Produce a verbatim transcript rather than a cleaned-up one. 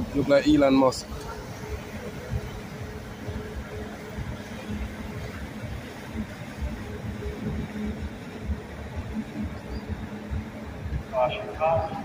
that look like Elon Musk. Washington.